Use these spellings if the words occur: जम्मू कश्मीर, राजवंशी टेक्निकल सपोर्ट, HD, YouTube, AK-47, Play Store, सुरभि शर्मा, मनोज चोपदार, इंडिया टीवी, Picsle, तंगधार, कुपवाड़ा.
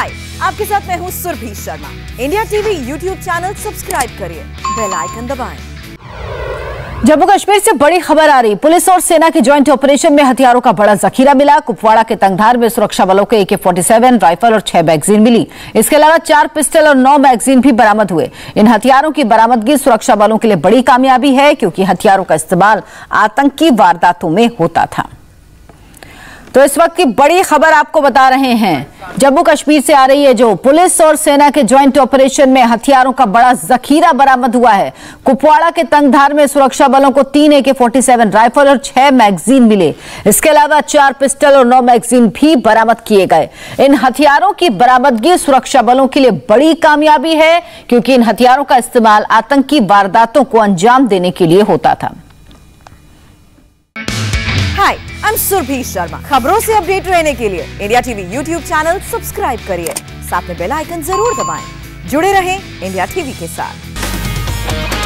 हाय, आपके साथ मैं हूँ सुरभि शर्मा। इंडिया टीवी YouTube channel subscribe करिए, बेल आइकन दबाएं। जम्मू कश्मीर से बड़ी खबर आ रही। पुलिस और सेना के ज्वाइंट ऑपरेशन में हथियारों का बड़ा जखीरा मिला। कुपवाड़ा के तंगधार में सुरक्षा बलों के AK-47 राइफल और 6 मैगजीन मिली। इसके अलावा 4 पिस्टल और 9 मैगजीन भी बरामद हुए। इन हथियारों की बरामदगी सुरक्षा बलों के लिए बड़ी कामयाबी है, क्योंकि हथियारों का इस्तेमाल आतंकी वारदातों में होता था। तो इस वक्त की बड़ी खबर आपको बता रहे हैं, जम्मू कश्मीर से आ रही है, जो पुलिस और सेना के ज्वाइंट ऑपरेशन में हथियारों का बड़ा जखीरा बरामद हुआ है। कुपवाड़ा के तंगधार में सुरक्षा बलों को 3 AK-47 राइफल और 6 मैगजीन मिले। इसके अलावा 4 पिस्टल और 9 मैगजीन भी बरामद किए गए। इन हथियारों की बरामदगी सुरक्षा बलों के लिए बड़ी कामयाबी है, क्योंकि इन हथियारों का इस्तेमाल आतंकी वारदातों को अंजाम देने के लिए होता था। I'm सुरभि शर्मा। खबरों से अपडेट रहने के लिए इंडिया टीवी YouTube channel subscribe करिए, साथ में बेल आइकन जरूर दबाएं। जुड़े रहें इंडिया टीवी के साथ।